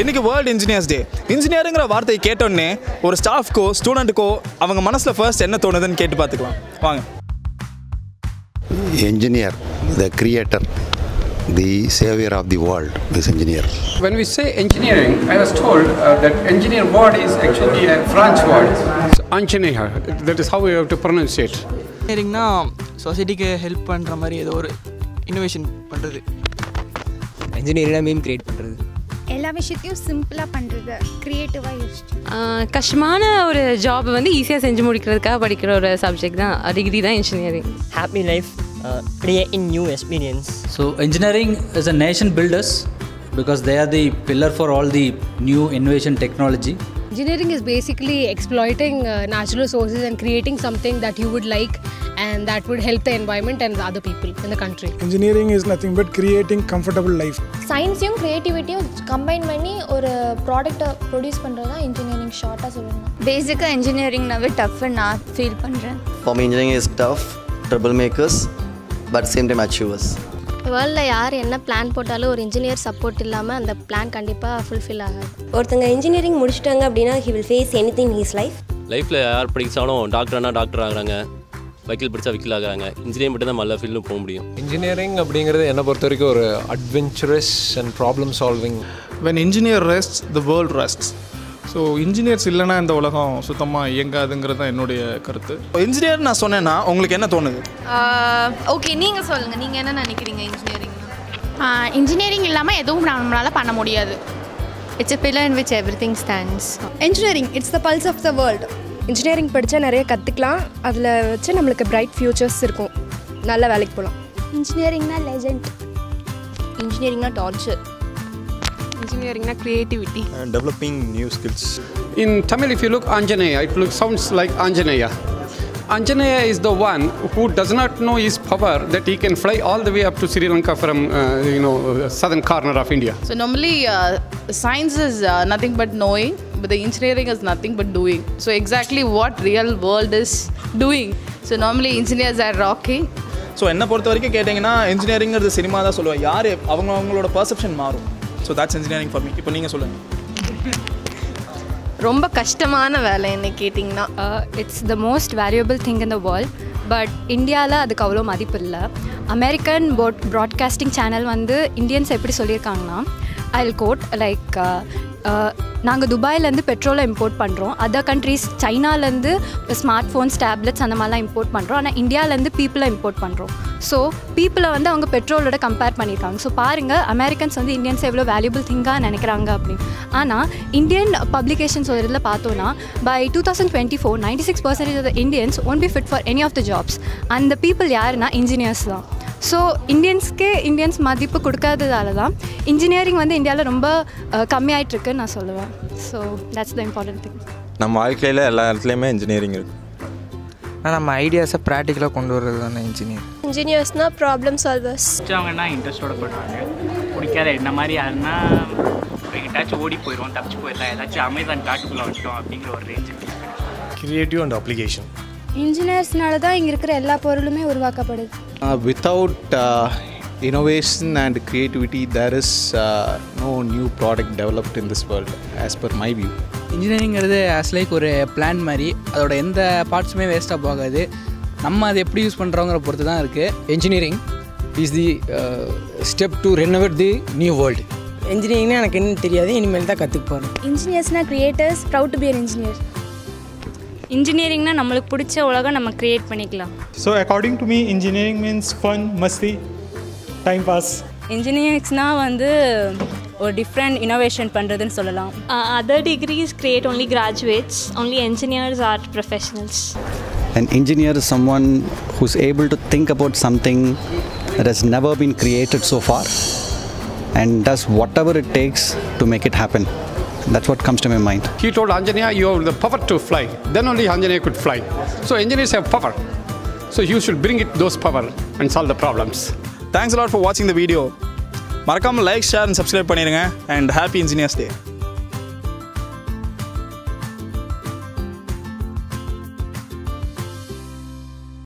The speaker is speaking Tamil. இன்னைக்கு World Engineers Day. இன்ஜினியர்ங்கற வார்த்தையை கேட்டோனே ஒரு ஸ்டாஃப்கோ ஸ்டூடண்ட்கோ அவங்க மனசுல ஃபர்ஸ்ட் என்ன தோணுதுன்னு கேட்டு பார்த்துக்கலாம். வாங்க. Engineer, the creator, the savior of the world is engineer. When we say engineering, I was told that engineer word is actually a French word. So, engineer, that is how we have to pronounce it. Engineering na society ku help pandra mari edo or innovation pandrathu. Engineering na meme create pandrathu. எல்லா விஷயத்தையும் சிம்பிளா பண்றது கிரியேட்டிவா யோசிச்சு கஷ்டமான ஒரு ஜாப் வந்து ஈஸியா செஞ்சு முடிக்கிறதுக்காக படிக்கிற ஒரு சப்ஜெக்ட் தான் டிகிரி தான் engineering happy life create in new experience so engineering is a nation builders because they are the pillar for all the new innovation technology engineering is basically exploiting natural sources and creating something that you would like and that would help the environment and the other people in the country engineering is nothing but creating comfortable life science and creativity combine பண்ணி ஒரு ப்ராடக்ட் ப்ரொடியூஸ் பண்றது தான் engineering ஷார்ட்டா சொல்றேன் பேசிக்கா engineering நாவே டஃப் நான் ஃபீல் பண்றேன் for me engineering is tough trouble makers but same time achievers வேர்ல்ட்ல யார் என்ன பிளான் போட்டாலும் ஒரு இன்ஜினியர் சப்போர்ட் இல்லாமல் அந்த பிளான் கண்டிப்பாக ஃபுல்ஃபில் ஆகாது ஒருத்தங்க இன்ஜினியரிங் முடிச்சுட்டாங்க அப்படின்னா he will face anything in his life லைஃப்பில் யார் படித்தாலும் டாக்டரானா டாக்டர் ஆகிறாங்க வைக்கில் பிடிச்சா வைக்கில் ஆகிறாங்க இன்ஜினியரிங் மட்டும் தான் நல்ல ஃபீல்டும் போக முடியும் இன்ஜினியரிங் அப்படிங்கிறது என்னை பொறுத்த வரைக்கும் ஒரு adventurous and problem solving when engineer rests the world rests so engineers இல்லைனா இந்த உலகம் சுத்தமாக இயங்காதுங்கிறது தான் என்னுடைய கருத்து இன்ஜினியர் நான் சொன்னேன்னா உங்களுக்கு என்ன தோணுது ஓகே நீங்கள் சொல்லுங்கள் நீங்கள் என்ன நினைக்கிறீங்க இன்ஜினியரிங் இன்ஜினியரிங் இல்லாமல் எதுவும் நம்மளால் பண்ண முடியாது it's a pillar in which everything stands engineering it's the pulse of the world engineering படித்தா நிறைய கற்றுக்கலாம் அதில் வச்சு நம்மளுக்கு பிரைட் ஃபியூச்சர்ஸ் இருக்கும் நல்ல வேலைக்கு போகலாம் இன்ஜினியரிங்னா லெஜண்ட் இன்ஜினியரிங்னா torture engineering na creativity and developing new skills in Tamil if you look Anjaneya it looks sounds like Anjaneya is the one who does not know his power that he can fly all the way up to Sri Lanka from southern corner of India so normally science is nothing but knowing but the engineering is nothing but doing so exactly what real world is doing so normally engineers are rocky so enna portha varike kettingna engineering or the cinema da solva yaar avanga avangaloda perception maarum so that's engineering for me இப்போ நீங்க சொல்லுங்க ரொம்ப கஷ்டமான வேலை என்ன கேட்டிங்கன்னா it's the most valuable thing in the world but இந்தியால அதுக்கு அவ்வளோ மதிப்பு இல்லை அமெரிக்கன் broadcasting channel வந்து இந்தியன்ஸ் எப்படி சொல்லியிருக்காங்கன்னா I'll quote like நாங்கள் துபாயிலேருந்து பெட்ரோலை இம்போர்ட் பண்ணுறோம் அதர் கண்ட்ரீஸ் சைனாலேருந்து ஸ்மார்ட் ஃபோன்ஸ் டேப்லெட்ஸ் அந்த மாதிரிலாம் இம்போர்ட் பண்ணுறோம் ஆனால் இந்தியாவிலேருந்து பீப்புளை இம்போர்ட் பண்ணுறோம் ஸோ பீப்புளை வந்து அவங்க பெட்ரோலோட கம்பேர் பண்ணியிருக்காங்க ஸோ பாருங்கள் அமெரிக்கன்ஸ் வந்து இந்தியன்ஸ் எவ்வளோ வேல்யூபிள் திங்காக நினைக்கிறாங்க அப்படின்னு ஆனால் இந்தியன் பப்ளிகேஷன்ஸ் ஒரு இதில் பார்த்தோன்னா by 2024 96% of the Indians won't be fit for any of the jobs அந்த பீப்புள் யாருன்னா இன்ஜினியர்ஸ் தான் ஸோ இந்தியன்ஸ்க்கே இந்தியன்ஸ் மதிப்பு கொடுக்காததால தான் இன்ஜினியரிங் வந்து இந்தியாவில் ரொம்ப கம்மியாயிட்ருக்குன்னு நான் சொல்லுவேன் so that's the important thing நம்ம வாழ்க்கையில் எல்லா இடத்துலையுமே இன்ஜினியரிங் இருக்குது ஆனால் நம்ம ஐடியாஸை ப்ராக்டிக்கலாக கொண்டு வர்றது தானே இன்ஜினியர் இன்ஜினியர்ஸ்னால் ப்ராப்ளம் சால்வர்ஸ் அவங்கன்னா இன்ட்ரெஸ்ட்டோட பண்ணுவாங்க பிடிக்காத என்ன மாதிரி யாருன்னா எங்கிட்டாச்சும் ஓடி போயிடுவோம் தப்பிச்சு போயிடலாம் ஏதாச்சும் அமேசான் காட்டுக்குள்ளே வச்சிட்டோம் அப்படிங்கிற ஒரு ரேஞ்ச் கிரியேட்டிவ் அண்ட் அப்ளிகேஷன் இன்ஜினியர்ஸ்னால தான் இங்கே இருக்கிற எல்லா பொருளுமே உருவாக்கப்படுது without innovation and creativity there is no new product developed in this world as per my view engineering is like ஒரு plan மாதிரி அதோட எந்த பார்ட்ஸுமே வேஸ்ட்டாக போகாது நம்ம அதை எப்படி யூஸ் பண்ணுறோங்கிற பொறுத்து தான் இருக்குது engineering is the step to renovate the new world engineering எனக்கு என்ன தெரியாது இனிமேல் தான் கற்றுக்க போகிறேன் engineersனா creators proud to be an engineer இன்ஜினியரிங்னா நம்மளுக்கு பிடிச்ச உலகம் நம்ம கிரியேட் பண்ணிக்கலாம் so according to me engineering means fun மஸ்தி டைம் பாஸ் இன்ஜினியரிங்ஸ்னால் வந்து ஒரு டிஃப்ரெண்ட் இனோவேஷன் பண்ணுறதுன்னு சொல்லலாம் other degrees create only graduates only engineers are professionals An engineer is someone who's able to think about something that has never been created so far and does whatever it takes to make it happen. That's what comes to my mind. He told Anjaneya, you have the power to fly. Then only Anjaneya could fly. So engineers have power. So you should bring it those power and solve the problems. Thanks a lot for watching the video. Marakam like, share and subscribe பண்ணிருங்க and happy engineers day.